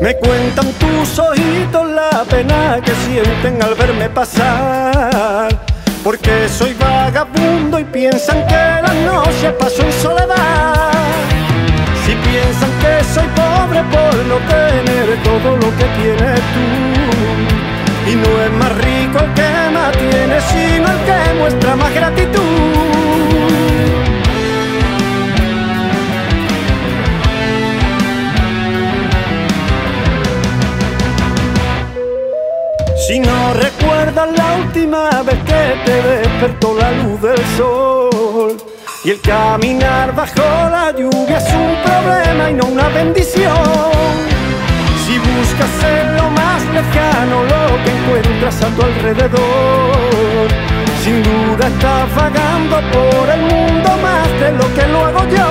Me cuentan tus ojitos la pena que sienten al verme pasar, porque soy vagabundo y piensan que la noche paso en soledad. Si piensan que soy pobre por no tener todo lo que tienes tú, y no es más rico el que más tiene, sino el que muestra más gratitud. Si no recuerdas la última vez que te despertó la luz del sol, y el caminar bajo la lluvia es un problema y no una bendición. Si buscas en lo más lejano lo que encuentras a tu alrededor, sin duda estás vagando por el mundo más de lo que lo hago yo.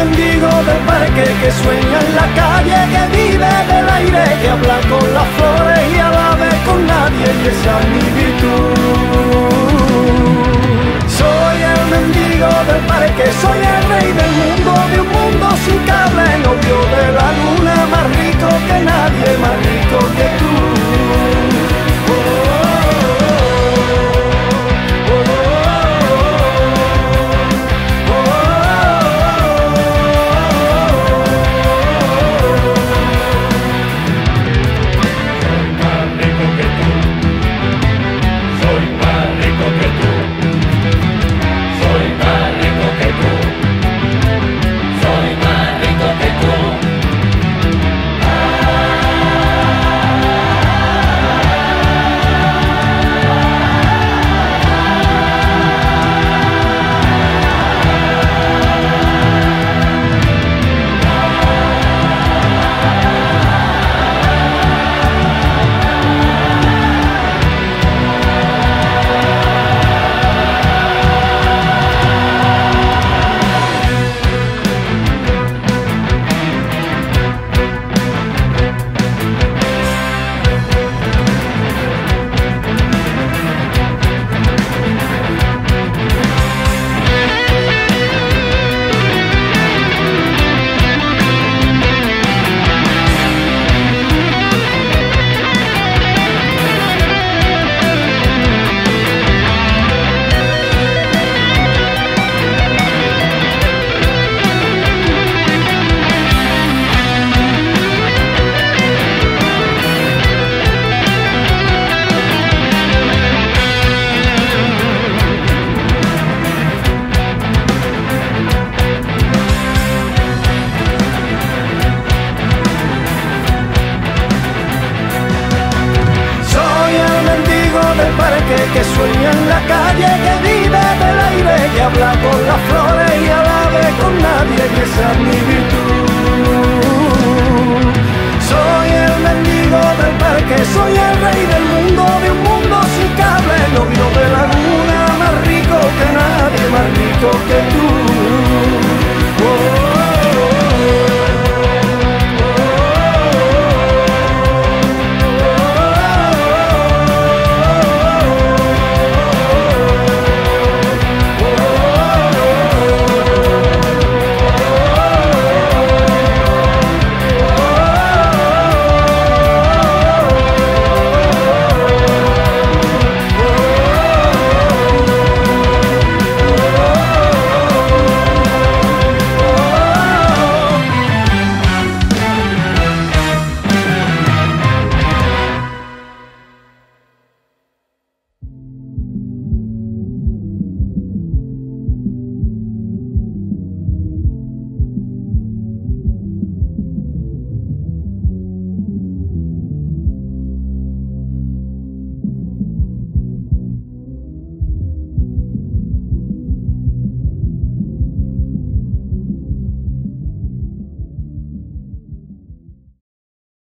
Mendigo del parque que sueña en la calle, que vive del aire, que habla con las flores y alabe con nadie, y esa es mi virtud. Soy el mendigo del parque, soy el rey del mundo, de un mundo sin cable, novio de la luna, más rico que nadie, más rico que tú. Que sueña en la calle, que vive del aire, que habla con las flores y alabe con nadie, que esa es mi virtud. Soy el mendigo del parque, soy el rey del mundo, de un mundo